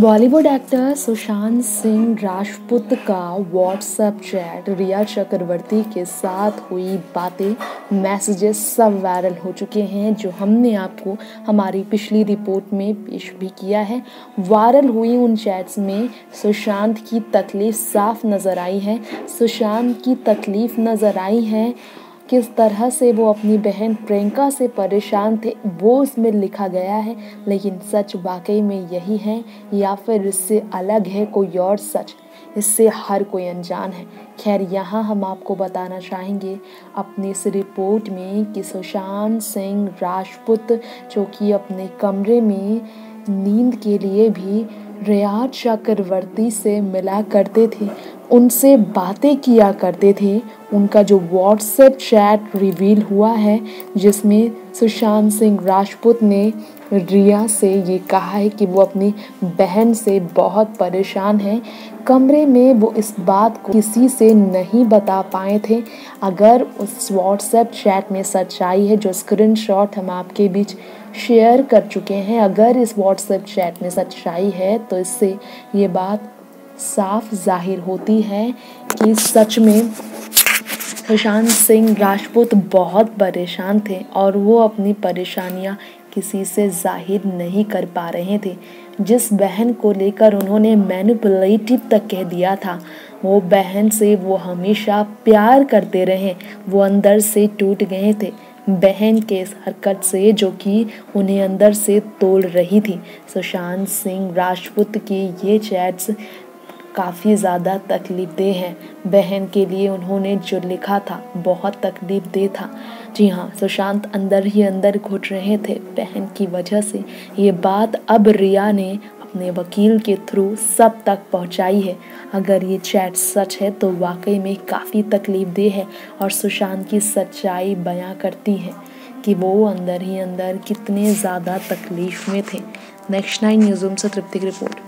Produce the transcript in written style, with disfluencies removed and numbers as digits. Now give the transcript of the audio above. Bollywood actor Sushant Singh Rajput का WhatsApp chat, रिया चक्रवर्ती के साथ हुई बातें, मैसेजेस सब वायरल हो चुके हैं, जो हमने आपको हमारी पिछली रिपोर्ट में पेश भी किया है। वायरल हुई उन चैट्स में सुशांत की तकलीफ़ साफ नज़र आई है। सुशांत की तकलीफ़ नज़र आई है, किस तरह से वो अपनी बहन प्रियंका से परेशान थे, वो उसमें लिखा गया है। लेकिन सच वाकई में यही है या फिर इससे अलग है कोई और सच, इससे हर कोई अनजान है। खैर, यहाँ हम आपको बताना चाहेंगे अपनी इस रिपोर्ट में कि सुशांत सिंह राजपूत, जो कि अपने कमरे में नींद के लिए भी रिया चक्रवर्ती से मिला करते थे, उनसे बातें किया करते थे, उनका जो व्हाट्सएप चैट रिवील हुआ है, जिसमें सुशांत सिंह राजपूत ने रिया से ये कहा है कि वो अपनी बहन से बहुत परेशान है। कमरे में वो इस बात को किसी से नहीं बता पाए थे। अगर उस व्हाट्सएप चैट में सच्चाई है, जो स्क्रीनशॉट हम आपके बीच शेयर कर चुके हैं, अगर इस व्हाट्सएप चैट में सच्चाई है तो इससे ये बात साफ जाहिर होती है कि सच में सुशांत सिंह राजपूत बहुत परेशान थे और वो अपनी परेशानियां किसी से जाहिर नहीं कर पा रहे थे। जिस बहन को लेकर उन्होंने मैनिपुलेटिव तक कह दिया था, वो बहन से वो हमेशा प्यार करते रहे, वो अंदर से टूट गए थे बहन के इस हरकत से, जो कि उन्हें अंदर से तोड़ रही थी। सुशांत सिंह राजपूत की ये चैट्स काफ़ी ज़्यादा तकलीफदेह हैं। बहन के लिए उन्होंने जो लिखा था बहुत तकलीफदेह था। जी हाँ, सुशांत अंदर ही अंदर घुट रहे थे बहन की वजह से। ये बात अब रिया ने अपने वकील के थ्रू सब तक पहुंचाई है। अगर ये चैट सच है तो वाकई में काफ़ी तकलीफदेह है और सुशांत की सच्चाई बयां करती है कि वो अंदर ही अंदर कितने ज़्यादा तकलीफ में थे। नेक्स्ट 9 न्यूज़ से तृप्ति की रिपोर्ट।